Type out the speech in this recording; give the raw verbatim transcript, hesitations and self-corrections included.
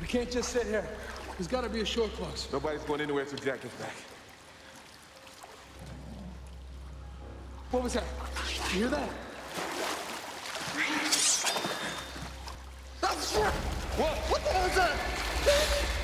We can't just sit here. There's got to be a short clause. Nobody's going anywhere till Jack gets back. What was that? Did you hear that? That's right. What? What the hell is that?